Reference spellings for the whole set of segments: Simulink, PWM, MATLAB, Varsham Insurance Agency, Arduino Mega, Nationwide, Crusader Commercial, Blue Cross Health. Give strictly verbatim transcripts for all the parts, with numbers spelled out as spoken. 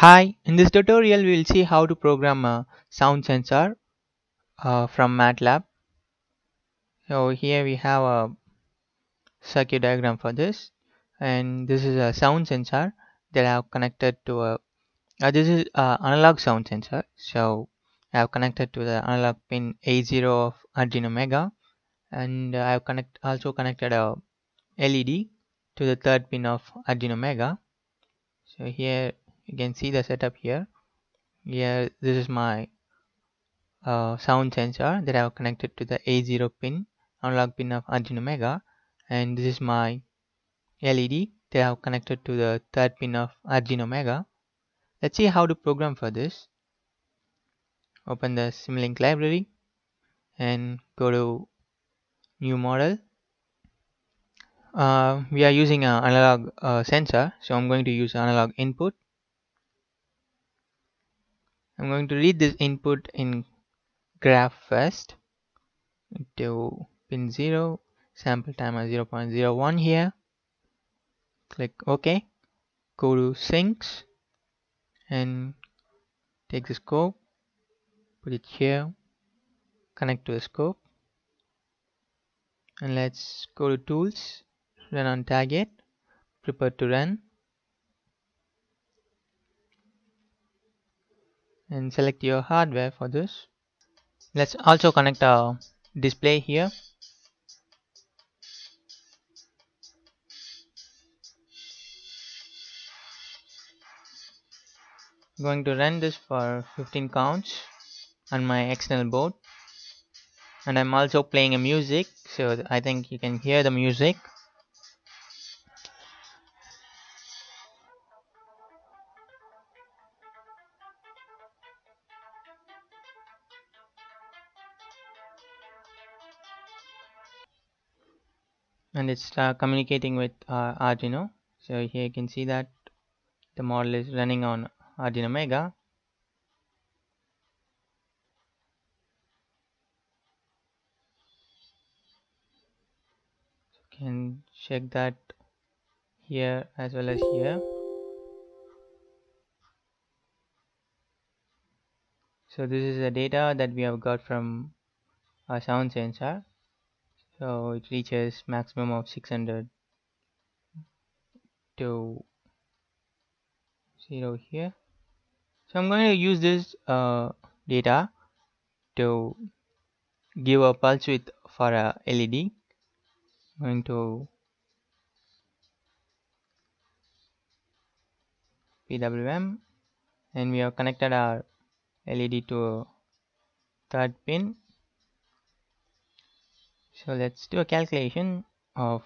Hi, in this tutorial we will see how to program a sound sensor uh, from MATLAB. So here we have a circuit diagram for this, and this is a sound sensor that I have connected to a uh, this is an analog sound sensor. So I have connected to the analog pin A zero of Arduino Mega, and I have connect also connected a L E D to the third pin of Arduino Mega. So here you can see the setup here. Here this is my uh, sound sensor that I have connected to the A zero pin, analog pin of Arduino Mega, and this is my L E D that I have connected to the third pin of Arduino Mega. Let's see how to program for this. Open the Simulink library and go to new model. Uh, we are using an analog uh, sensor, so I'm going to use analog input. I'm going to read this input in graph first to pin zero, sample timer zero point zero one here. Click OK. Go to syncs and take the scope, put it here, connect to the scope, and let's go to tools, run on target, prepare to run, and select your hardware for this. Let's also connect our display here. I'm going to run this for fifteen counts on my external board, and I'm also playing a music, so I think you can hear the music. And it's uh, communicating with uh, Arduino. So here you can see that the model is running on Arduino Mega. You can check that here as well as here. So this is the data that we have got from our sound sensor. So it reaches maximum of six hundred to zero here. So I'm going to use this uh, data to give a pulse width for a L E D. I'm going to P W M, and we have connected our L E D to a third pin. So let's do a calculation of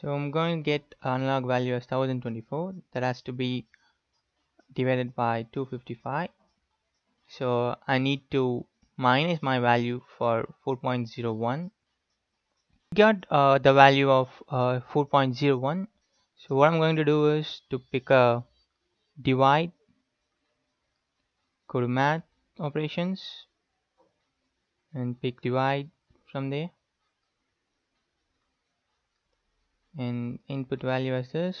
so I'm going to get analog value as one thousand twenty-four. That has to be divided by two fifty-five. So I need to minus my value for four point zero one. We got uh, the value of uh, four point zero one. So what I'm going to do is to pick a divide, go to math operations and pick divide from there, and input value as this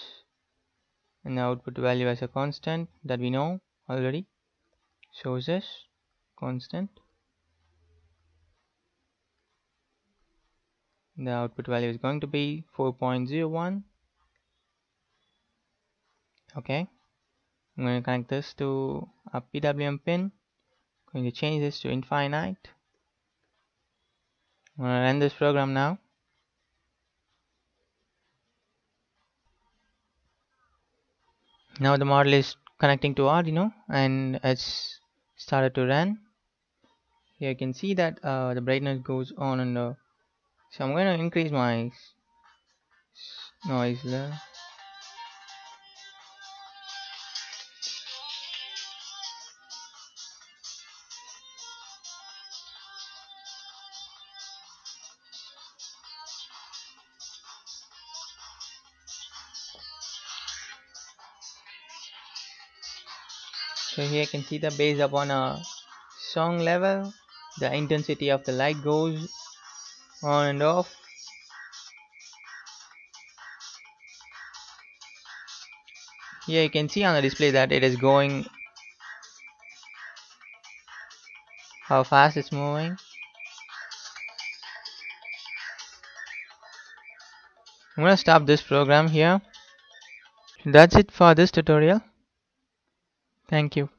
and the output value as a constant that we know already. So is this constant, the output value is going to be four point zero one. Okay, I'm going to connect this to a P W M pin. I'm going to change this to infinite. I'm going to run this program now. Now the model is connecting to Arduino and it's started to run. Here you can see that uh, the brightness goes on and off. So I'm going to increase my noise there. So here you can see the based upon a song level the intensity of the light goes on and off. Here you can see on the display that it is going, how fast it's moving. I'm going to stop this program here. That's it for this tutorial. Thank you.